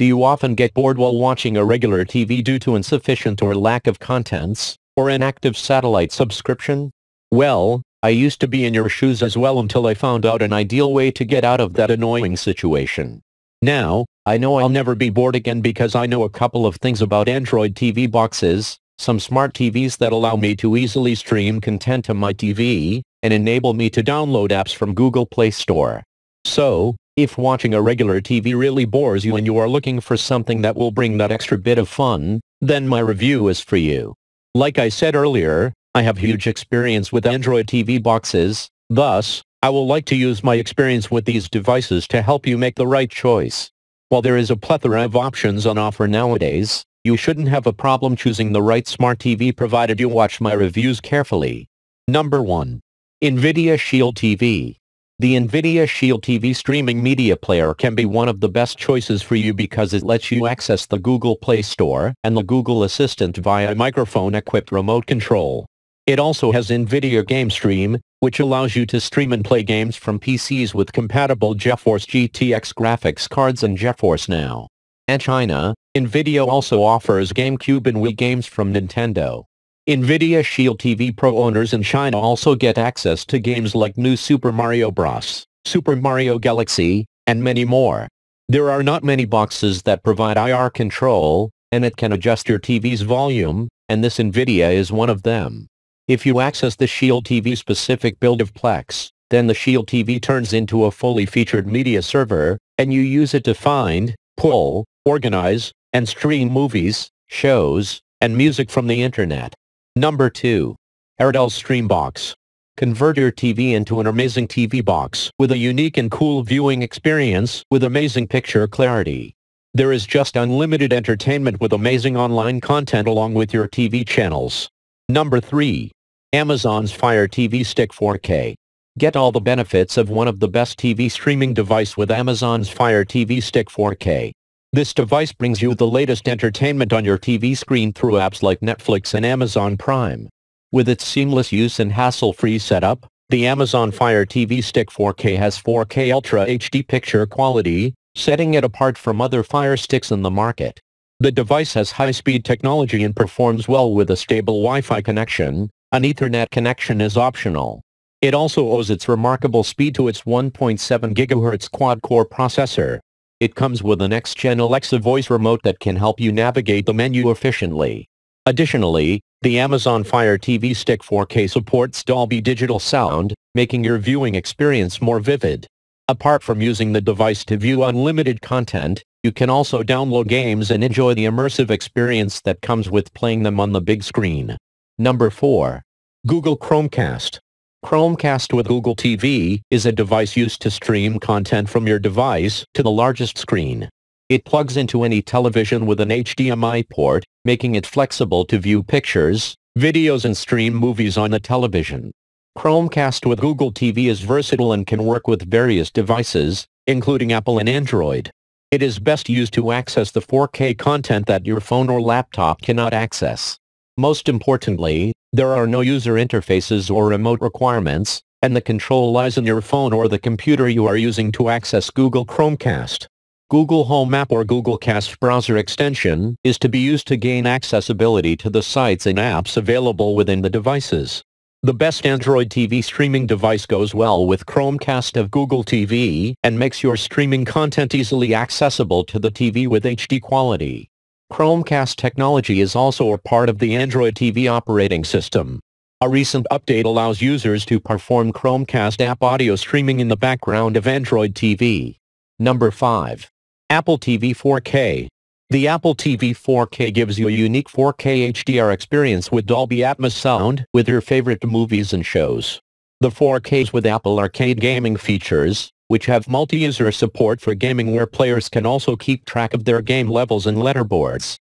Do you often get bored while watching a regular TV due to insufficient or lack of contents, or an active satellite subscription? Well, I used to be in your shoes as well until I found out an ideal way to get out of that annoying situation. Now, I know I'll never be bored again because I know a couple of things about Android TV boxes, some smart TVs that allow me to easily stream content to my TV, and enable me to download apps from Google Play Store. So, if watching a regular TV really bores you and you are looking for something that will bring that extra bit of fun, then my review is for you. Like I said earlier, I have huge experience with Android TV boxes, thus, I will like to use my experience with these devices to help you make the right choice. While there is a plethora of options on offer nowadays, you shouldn't have a problem choosing the right smart TV provided you watch my reviews carefully. Number 1. NVIDIA Shield TV. The NVIDIA Shield TV streaming media player can be one of the best choices for you because it lets you access the Google Play Store and the Google Assistant via a microphone-equipped remote control. It also has NVIDIA GameStream, which allows you to stream and play games from PCs with compatible GeForce GTX graphics cards and GeForce Now. In China, NVIDIA also offers GameCube and Wii games from Nintendo. NVIDIA Shield TV Pro owners in China also get access to games like New Super Mario Bros., Super Mario Galaxy, and many more. There are not many boxes that provide IR control, and it can adjust your TV's volume, and this NVIDIA is one of them. If you access the Shield TV specific build of Plex, then the Shield TV turns into a fully featured media server, and you use it to find, pull, organize, and stream movies, shows, and music from the internet. Number 2. Airtel Stream Box. Convert your TV into an amazing TV box with a unique and cool viewing experience with amazing picture clarity. There is just unlimited entertainment with amazing online content along with your TV channels. Number 3. Amazon's Fire TV Stick 4K. Get all the benefits of one of the best TV streaming devices with Amazon's Fire TV Stick 4K. This device brings you the latest entertainment on your TV screen through apps like Netflix and Amazon Prime. With its seamless use and hassle-free setup, the Amazon Fire TV Stick 4K has 4K Ultra HD picture quality, setting it apart from other Fire Sticks in the market. The device has high-speed technology and performs well with a stable Wi-Fi connection. An Ethernet connection is optional. It also owes its remarkable speed to its 1.7 GHz quad-core processor. It comes with an next-gen Alexa voice remote that can help you navigate the menu efficiently. Additionally, the Amazon Fire TV Stick 4K supports Dolby Digital Sound, making your viewing experience more vivid. Apart from using the device to view unlimited content, you can also download games and enjoy the immersive experience that comes with playing them on the big screen. Number 4. Google Chromecast. Chromecast with Google TV is a device used to stream content from your device to the largest screen. It plugs into any television with an HDMI port, making it flexible to view pictures, videos and stream movies on the television. Chromecast with Google TV is versatile and can work with various devices, including Apple and Android. It is best used to access the 4K content that your phone or laptop cannot access. Most importantly, there are no user interfaces or remote requirements, and the control lies in your phone or the computer you are using to access Google Chromecast. Google Home App or Google Cast browser extension is to be used to gain accessibility to the sites and apps available within the devices. The best Android TV streaming device goes well with Chromecast of Google TV and makes your streaming content easily accessible to the TV with HD quality. Chromecast technology is also a part of the Android TV operating system. A recent update allows users to perform Chromecast app audio streaming in the background of Android TV. Number 5. Apple TV 4K. The Apple TV 4K gives you a unique 4K HDR experience with Dolby Atmos sound with your favorite movies and shows. The 4Ks with Apple Arcade gaming features, which have multi-user support for gaming where players can also keep track of their game levels and leaderboards,